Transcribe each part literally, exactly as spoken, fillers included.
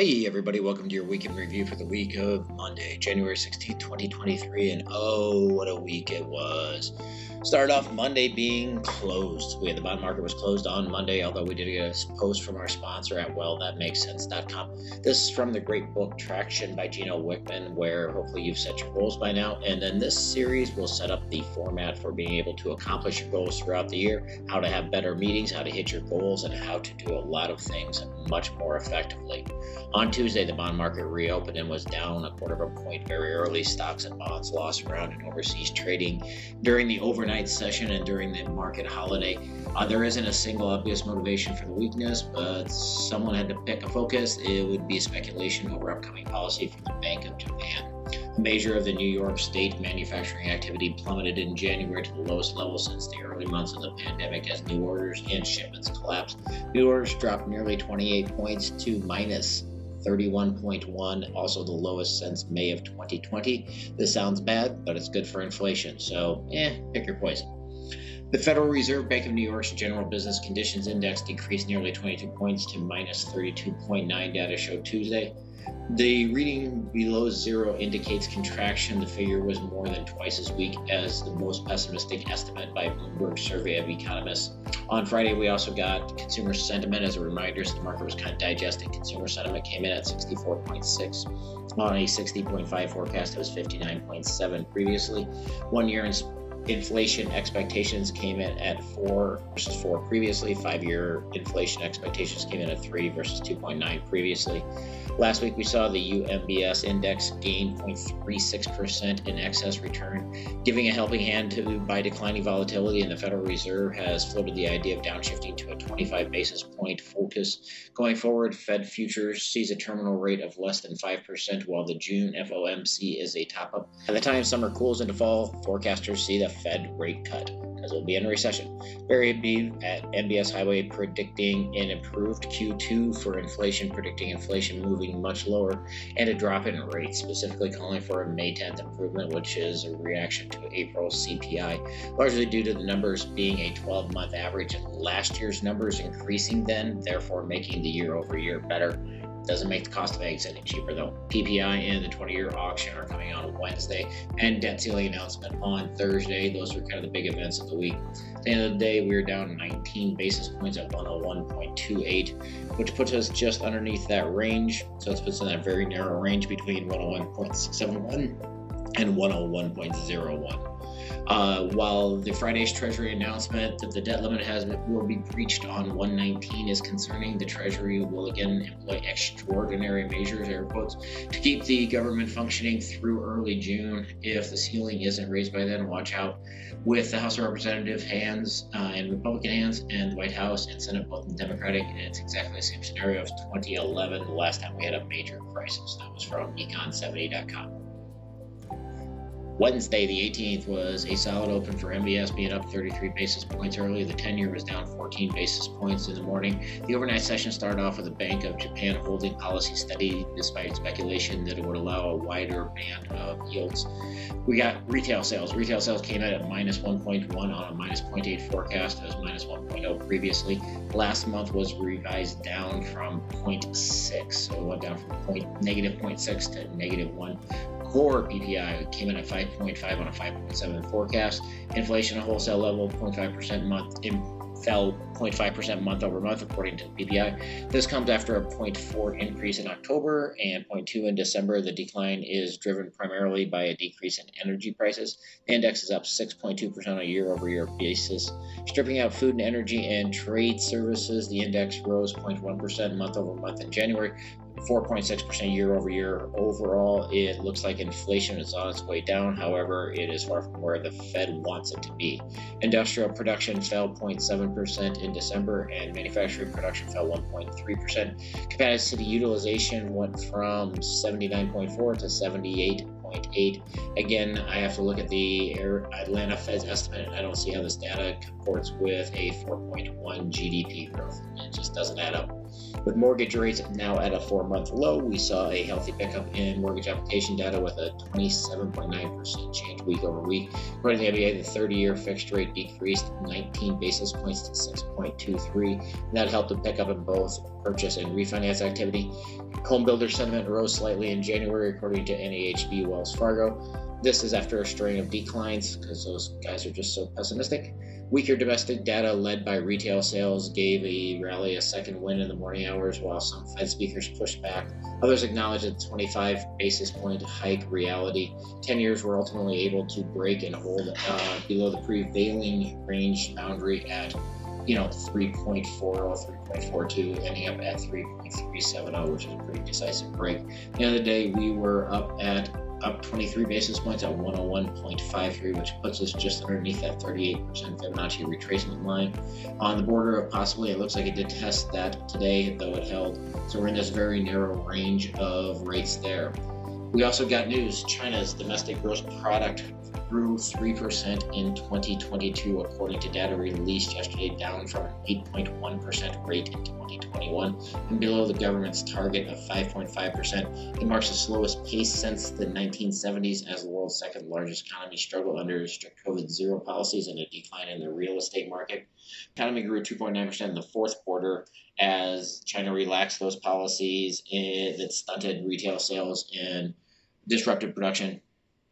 Hey everybody, welcome to your weekend review for the week of Monday, January sixteenth, twenty twenty-three, and oh, what a week it was. Started off Monday being closed. We had the bond market was closed on Monday, although we did get a post from our sponsor at Well That Makes Sense dot com. This is from the great book Traction by Gene Wickman, where hopefully you've set your goals by now, and then this series will set up the format for being able to accomplish your goals throughout the year, how to have better meetings, how to hit your goals, and how to do a lot of things much more effectively. On Tuesday, the bond market reopened and was down a quarter of a point very early. Stocks and bonds lost ground in overseas trading during the overnight session and during the market holiday. Uh, there isn't a single obvious motivation for the weakness, but someone had to pick a focus. It would be speculation over upcoming policy from the Bank of Japan. The measure of the New York State manufacturing activity plummeted in January to the lowest level since the early months of the pandemic as new orders and shipments collapsed. New orders dropped nearly twenty-eight points to minus thirty-one point one, also the lowest since May of twenty twenty. This sounds bad, but it's good for inflation, so eh, pick your poison. The Federal Reserve Bank of New York's General Business Conditions Index decreased nearly twenty-two points to minus thirty-two point nine, data showed Tuesday. The reading below zero indicates contraction. The figure was more than twice as weak as the most pessimistic estimate by Bloomberg survey of economists. On Friday, we also got consumer sentiment. As a reminder, so the market was kind of digesting. Consumer sentiment came in at sixty-four point six. On a sixty point five forecast, it was fifty-nine point seven previously. One year in inflation expectations came in at four versus four previously. Five-year inflation expectations came in at three versus two point nine previously. Last week, we saw the U M B S index gain zero point three six percent in excess return, giving a helping hand to by declining volatility, and the Federal Reserve has floated the idea of downshifting to a twenty-five basis point focus. Going forward, Fed futures sees a terminal rate of less than five percent, while the June F O M C is a top-up. By the time summer cools into fall, forecasters see the Fed rate cut, because we'll be in a recession. Barry B at M B S Highway predicting an improved Q two for inflation, predicting inflation moving much lower, and a drop in rates, specifically calling for a May tenth improvement, which is a reaction to April C P I, largely due to the numbers being a twelve-month average and last year's numbers increasing then, therefore making the year-over-year better. Doesn't make the cost of eggs any cheaper, though. P P I and the twenty-year auction are coming on Wednesday, and debt ceiling announcement on Thursday. Those are kind of the big events of the week. At the end of the day, we are down nineteen basis points at one oh one point two eight, which puts us just underneath that range. So it puts us in that very narrow range between one oh one point six seven one and one oh one point oh one. Uh, while the Friday's Treasury announcement that the debt limit has will be breached on one nineteen is concerning, the Treasury will again employ extraordinary measures, air quotes, to keep the government functioning through early June. If the ceiling isn't raised by then, watch out. With the House of Representatives hands uh, in Republican hands, and the White House and Senate both in Democratic, and it's exactly the same scenario as twenty eleven, the last time we had a major crisis. That was from econ seventy dot com. Wednesday, the eighteenth, was a solid open for M B S, being up thirty-three basis points early. The ten-year was down fourteen basis points in the morning. The overnight session started off with the Bank of Japan holding policy steady despite speculation that it would allow a wider band of yields. We got retail sales. Retail sales came out at minus one point one on a minus zero point eight forecast. It was minus one point oh previously. Last month was revised down from zero point six, so it went down from point, negative zero point six to negative one. Core P P I came in at five point five on a five point seven forecast. Inflation at wholesale level zero point five percent month fell zero point five percent month over month according to the P P I. This comes after a zero point four increase in October and zero point two in December. The decline is driven primarily by a decrease in energy prices. The index is up six point two percent on a year-over-year basis. Stripping out food and energy and trade services, the index rose zero point one percent month over month in January, four point six percent year over year. Overall, it looks like inflation is on its way down. However, it is far from where the Fed wants it to be. Industrial production fell zero point seven percent in December, and manufacturing production fell one point three percent. Capacity utilization went from seventy-nine point four to seventy-eight point eight. Again, I have to look at the Atlanta Fed's estimate, and I don't see how this data comports with a four point one G D P growth. It just doesn't add up. With mortgage rates now at a four-month low, we saw a healthy pickup in mortgage application data with a twenty-seven point nine percent change week over week. According to the M B A, the thirty-year fixed rate decreased nineteen basis points to six point two three, and that helped to pick up in both purchase and refinance activity. Home builder sentiment rose slightly in January, according to N A H B Wells Fargo. This is after a string of declines because those guys are just so pessimistic. Weaker domestic data led by retail sales gave a rally a second wind in the morning hours, while some Fed speakers pushed back. Others acknowledged that the twenty-five basis point hike reality. ten years were ultimately able to break and hold uh, below the prevailing range boundary at, you know, three point four zero, three point four two, ending up at three point three seven zero, which is a pretty decisive break. The other day, we were up at up twenty-three basis points at one oh one point five three, which puts us just underneath that thirty-eight percent Fibonacci retracement line. On the border of possibly, it looks like it did test that today, though it held. So we're in this very narrow range of rates there. We also got news. China's domestic gross product grew three percent in twenty twenty-two, according to data released yesterday, down from an eight point one percent rate in twenty twenty-one and below the government's target of five point five percent. It marks the slowest pace since the nineteen seventies, as the world's second largest economy struggled under strict COVID zero policies and a decline in the real estate market. The economy grew two point nine percent in the fourth quarter as China relaxed those policies that stunted retail sales and disrupted production.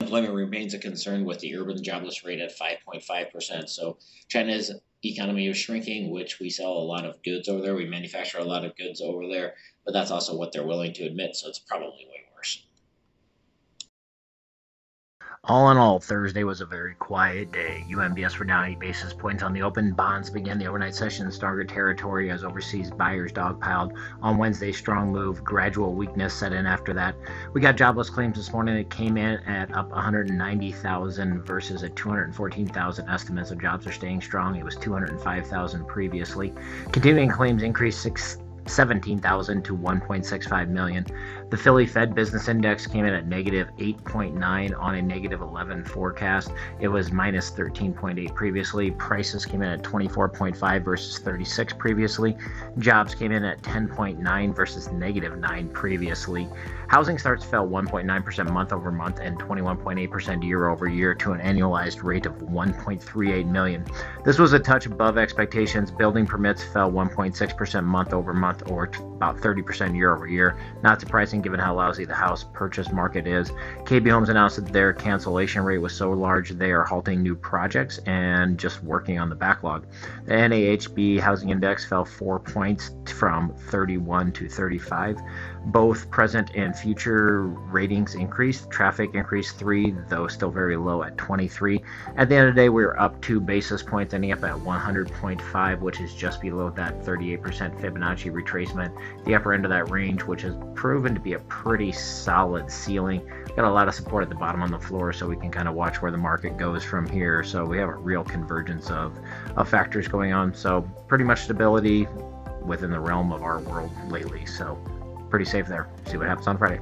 Employment remains a concern with the urban jobless rate at five point five percent. So China's economy is shrinking, which we sell a lot of goods over there. We manufacture a lot of goods over there, but that's also what they're willing to admit. So it's probably way worse. All in all, Thursday was a very quiet day. U M B S were down eight basis points on the open. Bonds began the overnight session in stronger territory as overseas buyers dogpiled. On Wednesday, strong move, gradual weakness set in after that. We got jobless claims this morning. It came in at up one hundred ninety thousand versus a two hundred fourteen thousand estimate. So jobs are staying strong. It was two hundred five thousand previously. Continuing claims increased six. seventeen thousand to one point six five million. The Philly Fed Business Index came in at negative eight point nine on a negative eleven forecast. It was minus thirteen point eight previously. Prices came in at twenty-four point five versus thirty-six previously. Jobs came in at ten point nine versus negative nine previously. Housing starts fell one point nine percent month over month and twenty-one point eight percent year over year to an annualized rate of one point three eight million. This was a touch above expectations. Building permits fell one point six percent month over month, or t- about thirty percent year over year. Not surprising given how lousy the house purchase market is. K B Homes announced that their cancellation rate was so large they are halting new projects and just working on the backlog. The N A H B housing index fell four points from thirty-one to thirty-five. Both present and future ratings increased. Traffic increased three, though still very low at twenty-three. At the end of the day, we were up two basis points, ending up at one hundred point five, which is just below that thirty-eight percent Fibonacci retracement, the upper end of that range, which has proven to be a pretty solid ceiling. Got a lot of support at the bottom on the floor, so we can kind of watch where the market goes from here. So we have a real convergence of, of factors going on. So pretty much stability within the realm of our world lately. So pretty safe there. See what happens on Friday.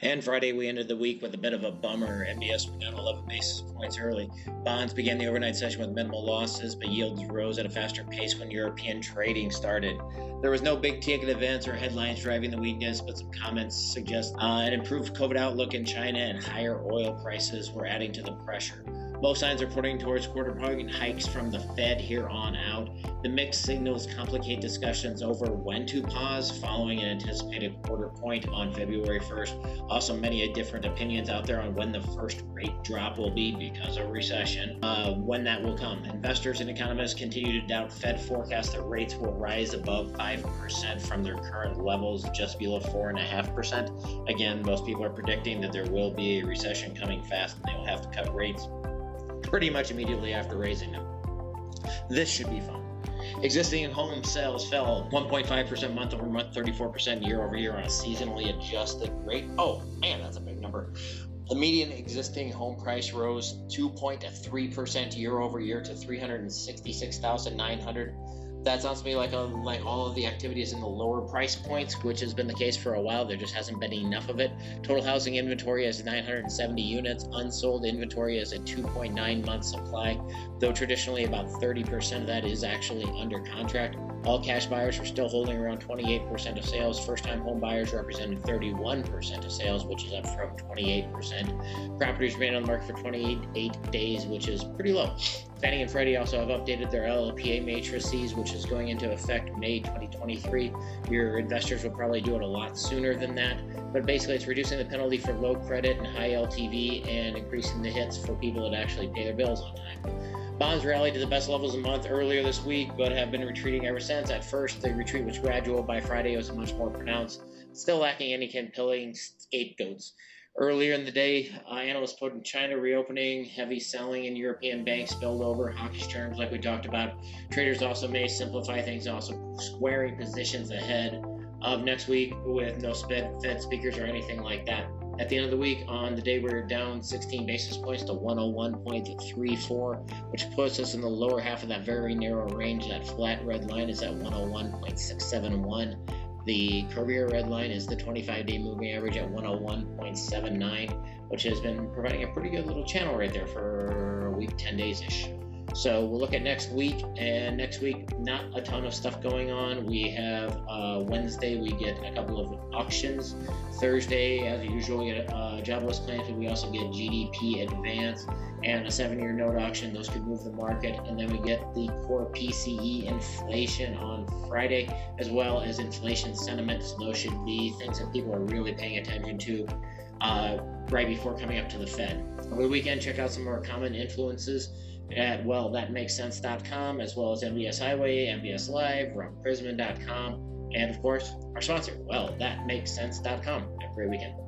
And Friday, we ended the week with a bit of a bummer. M B S were down eleven basis points early. Bonds began the overnight session with minimal losses, but yields rose at a faster pace when European trading started. There was no big ticket events or headlines driving the weakness, but some comments suggest uh, an improved COVID outlook in China and higher oil prices were adding to the pressure. Both signs are pointing towards quarter point hikes from the Fed here on out. The mixed signals complicate discussions over when to pause following an anticipated quarter point on February first. Also, many different opinions out there on when the first rate drop will be because of recession, uh, when that will come. Investors and economists continue to doubt Fed forecasts that rates will rise above five percent from their current levels, just below four point five percent. Again, most people are predicting that there will be a recession coming fast and they will have to cut rates pretty much immediately after raising them. This should be fun. Existing home sales fell one point five percent month over month, thirty-four percent year over year on a seasonally adjusted rate. Oh man, that's a big number. The median existing home price rose two point three percent year over year to three hundred sixty-six thousand nine hundred dollars. That sounds to me like a, like all of the activities in the lower price points, which has been the case for a while. There just hasn't been enough of it. Total housing inventory is nine hundred seventy units. Unsold inventory is a two point nine month supply, though traditionally about thirty percent of that is actually under contract. All cash buyers are still holding around twenty-eight percent of sales. First-time home buyers represented thirty-one percent of sales, which is up from twenty-eight percent. Properties remain on the market for twenty-eight days, which is pretty low. Fannie and Freddie also have updated their L L P A matrices, which is going into effect May twenty twenty-three. Your investors will probably do it a lot sooner than that, but basically it's reducing the penalty for low credit and high L T V and increasing the hits for people that actually pay their bills on time. Bonds rallied to the best levels a month earlier this week, but have been retreating ever since. At first, the retreat was gradual. By Friday, it was much more pronounced, still lacking any compelling scapegoats. Earlier in the day, uh, analysts put in China reopening, heavy selling in European banks spilled over, hawkish terms like we talked about. Traders also may simplify things, also squaring positions ahead of next week with no Fed speakers or anything like that. At the end of the week, on the day, we were down sixteen basis points to one oh one point three four, which puts us in the lower half of that very narrow range. That flat red line is at one oh one point six seven one. The career red line is the twenty-five day moving average at one oh one point seven nine, which has been providing a pretty good little channel right there for a week, ten days-ish. So we'll look at next week, and next week, not a ton of stuff going on. We have uh, Wednesday, we get a couple of auctions. Thursday, as usual, we get uh, jobless claims, and we also get G D P advance and a seven-year note auction. Those could move the market. And then we get the core P C E inflation on Friday, as well as inflation sentiments. Those should be things that people are really paying attention to uh, right before coming up to the Fed. Over the weekend, check out some more common influences at Well That Makes Sense dot com, as well as M B S Highway, M B S Live, Ron Prisman dot com, and of course, our sponsor, Well That Makes Sense dot com. Have a great weekend.